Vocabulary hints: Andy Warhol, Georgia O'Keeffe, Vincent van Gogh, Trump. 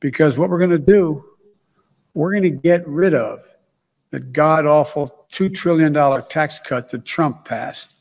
Because what we're going to do, we're going to get rid of that god-awful $2 trillion tax cut that Trump passed.